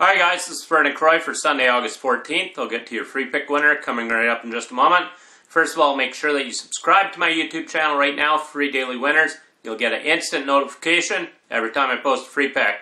Alright guys, this is Vernon Croy for Sunday, August 14th. I'll get to your free pick winner coming right up in just a moment. First of all, make sure that you subscribe to my YouTube channel right now, free daily winners. You'll get an instant notification every time I post a free pick.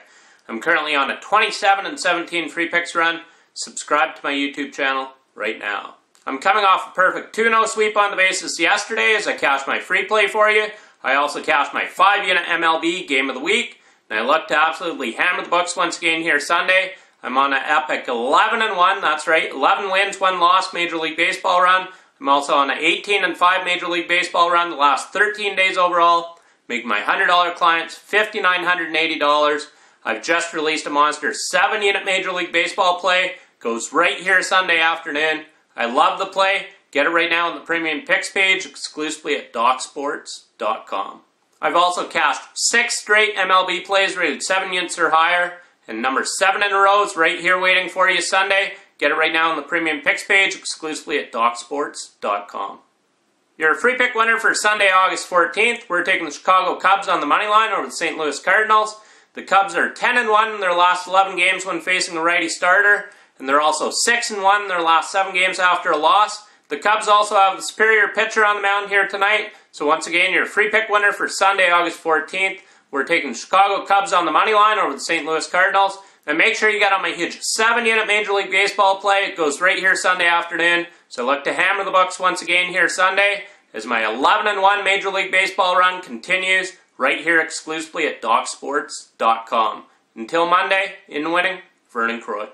I'm currently on a 27-17 free picks run. Subscribe to my YouTube channel right now. I'm coming off a perfect 2-0 sweep on the bases yesterday as I cashed my free play for you. I also cashed my 5-unit MLB game of the week. And I look to absolutely hammer the books once again here Sunday. I'm on an epic 11-1, that's right, 11 wins, 1 loss Major League Baseball run. I'm also on an 18-5 Major League Baseball run the last 13 days overall. Make my $100 clients $5,980. I've just released a monster 7-unit Major League Baseball play. Goes right here Sunday afternoon. I love the play. Get it right now on the Premium Picks page exclusively at DocSports.com. I've also cast 6 straight MLB plays rated 7 units or higher. And number 7 in a row is right here waiting for you Sunday. Get it right now on the Premium Picks page exclusively at DocSports.com. Your free pick winner for Sunday, August 14th. We're taking the Chicago Cubs on the money line over the St. Louis Cardinals. The Cubs are 10-1 in their last 11 games when facing a righty starter. And they're also 6-1 in their last 7 games after a loss. The Cubs also have the superior pitcher on the mound here tonight. So once again, your free pick winner for Sunday, August 14th. We're taking Chicago Cubs on the money line over the St. Louis Cardinals. And make sure you get on my huge 7-unit Major League Baseball play. It goes right here Sunday afternoon. So look to hammer the books once again here Sunday as my 11-1 Major League Baseball run continues right here exclusively at DocSports.com. Until Monday, in winning, Vernon Croy.